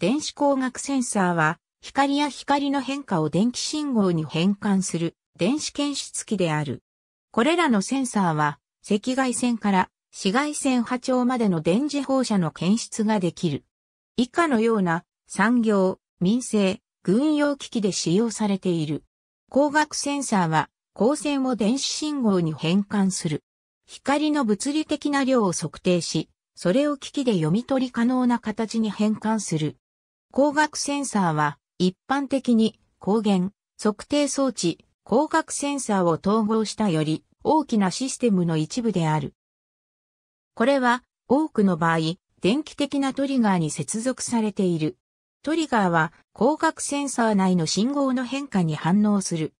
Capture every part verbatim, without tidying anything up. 電子光学センサーは、光や光の変化を電気信号に変換する電子検出器である。これらのセンサーは、赤外線から紫外線波長までの電磁放射の検出ができる。以下のような産業、民生、軍用機器で使用されている。光学センサーは光線を電子信号に変換する。光の物理的な量を測定し、それを機器で読み取り可能な形に変換する。光学センサーは一般的に光源、測定装置、光学センサーを統合したより大きなシステムの一部である。これは多くの場合、電気的なトリガーに接続されている。トリガーは光学センサー内の信号の変化に反応する。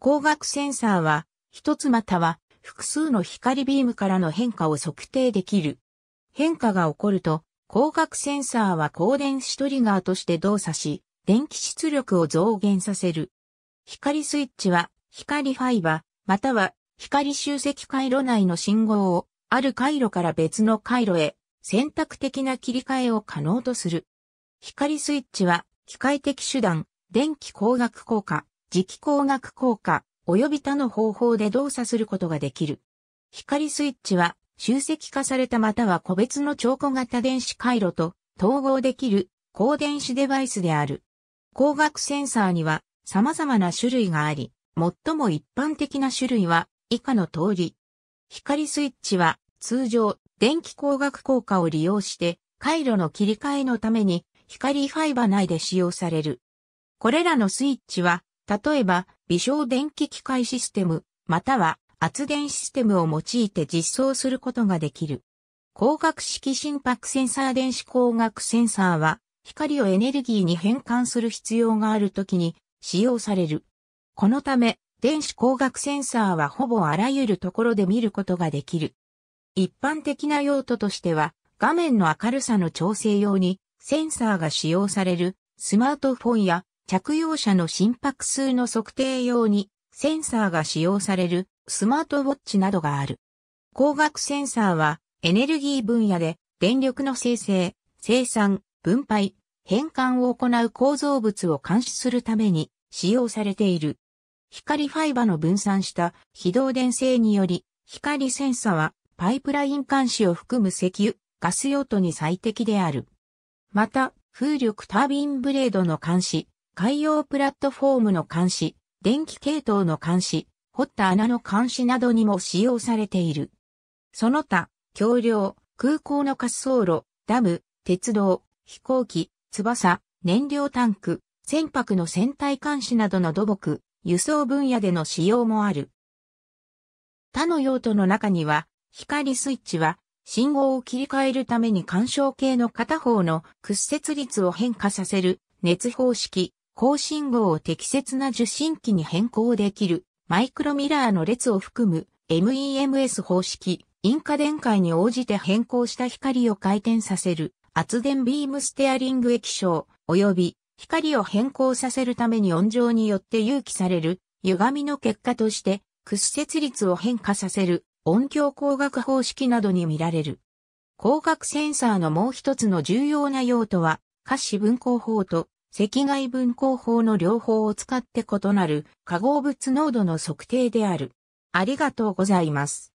光学センサーは一つまたは複数の光ビームからの変化を測定できる。変化が起こると光学センサーは光電子トリガーとして動作し、電気出力を増減させる。光スイッチは光ファイバまたは光集積回路内の信号をある回路から別の回路へ選択的な切り替えを可能とする。光スイッチは、機械的手段、電気光学効果、磁気光学効果、及び他の方法で動作することができる。光スイッチは、集積化されたまたは個別の調光型電子回路と統合できる光電子デバイスである。光学センサーには様々な種類があり、最も一般的な種類は以下の通り。光スイッチは、通常、電気光学効果を利用して、回路の切り替えのために、光ファイバ内で使用される。これらのスイッチは、例えば、微小電気機械システム、または圧電システムを用いて実装することができる。光学式心拍センサー電子光学センサーは、光をエネルギーに変換する必要があるときに使用される。このため、電子光学センサーはほぼあらゆるところで見ることができる。一般的な用途としては、画面の明るさの調整用に、センサーが使用されるスマートフォンや着用者の心拍数の測定用にセンサーが使用されるスマートウォッチなどがある。光学センサーはエネルギー分野で電力の生成、生産、分配、変換を行う構造物を監視するために使用されている。光ファイバの分散した非導電性により光センサーはパイプライン監視を含む石油、ガス用途に最適である。また、風力タービンブレードの監視、海洋プラットフォームの監視、電気系統の監視、掘った穴の監視などにも使用されている。その他、橋梁、空港の滑走路、ダム、鉄道、飛行機、翼、燃料タンク、船舶の船体監視などの土木、輸送分野での使用もある。他の用途の中には、光スイッチは、信号を切り替えるために干渉系の片方の屈折率を変化させる熱方式、高信号を適切な受信機に変更できるマイクロミラーの列を含む メムス 方式、引荷電解に応じて変更した光を回転させる圧電ビームステアリング液晶及び光を変更させるために温情によって誘起される歪みの結果として屈折率を変化させる音響光学方式などに見られる。光学センサーのもう一つの重要な用途は、可視分光法と赤外分光法の両方を使って異なる化合物濃度の測定である。ありがとうございます。